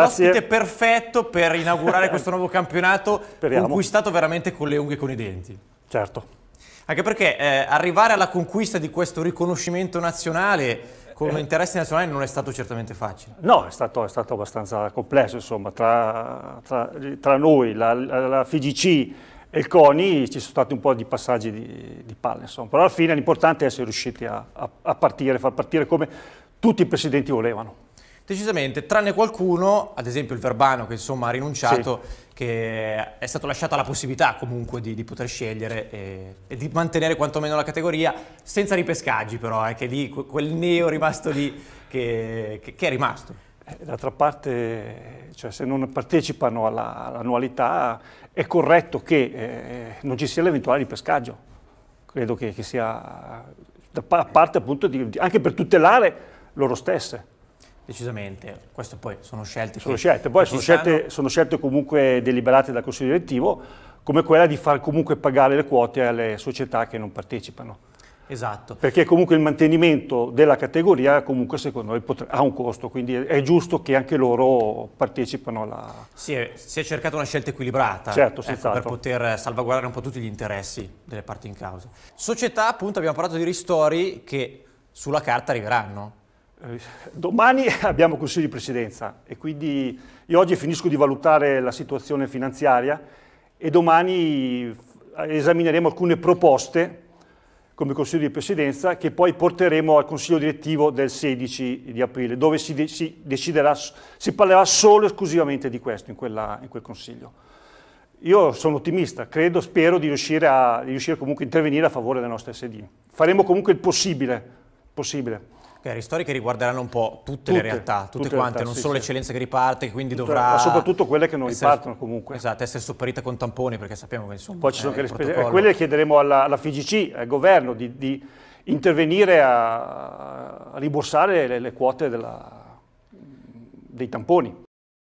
l'ospite perfetto per inaugurare questo nuovo campionato. Speriamo. Conquistato veramente con le unghie e con i denti. Certo. Anche perché arrivare alla conquista di questo riconoscimento nazionale come interesse nazionale non è stato certamente facile. No, è stato abbastanza complesso, insomma, tra noi, la FIGC e il CONI ci sono stati un po' di passaggi di palle, insomma. Però alla fine l'importante è essere riusciti a partire, far partire come tutti i presidenti volevano. Decisamente, tranne qualcuno, ad esempio il Verbano, che insomma ha rinunciato, sì, che è stata lasciata la possibilità comunque di poter scegliere e di mantenere quantomeno la categoria, senza ripescaggi però, che lì, quel neo rimasto lì che è rimasto. D'altra parte, cioè, se non partecipano all'annualità è corretto che non ci sia l'eventuale ripescaggio, credo che sia a parte appunto anche per tutelare loro stesse. Decisamente, questo poi sono scelte. Sono scelte comunque deliberate dal Consiglio Direttivo, come quella di far comunque pagare le quote alle società che non partecipano. Esatto. Perché comunque il mantenimento della categoria comunque secondo noi ha un costo, quindi è giusto che anche loro partecipano alla... Si è cercata una scelta equilibrata, certo, ecco, per poter salvaguardare un po' tutti gli interessi delle parti in causa. Società, appunto, abbiamo parlato di ristori che sulla carta arriveranno. Domani abbiamo Consiglio di Presidenza e quindi io oggi finisco di valutare la situazione finanziaria e domani esamineremo alcune proposte come Consiglio di Presidenza che poi porteremo al Consiglio Direttivo del 16 di aprile dove si parlerà solo e esclusivamente di questo in quel Consiglio. Io sono ottimista, credo, spero di riuscire comunque a intervenire a favore della nostra SD. Faremo comunque il possibile. Ristori che riguarderanno un po' tutte le realtà, tutte quante, realtà, non solo l'eccellenza che riparte, quindi ma soprattutto quelle che non ripartono comunque. Esatto, essere sopperita con tamponi, perché sappiamo che insomma... Poi ci sono anche le spese, quelle chiederemo alla FIGC, al governo, di intervenire a rimborsare le quote dei tamponi.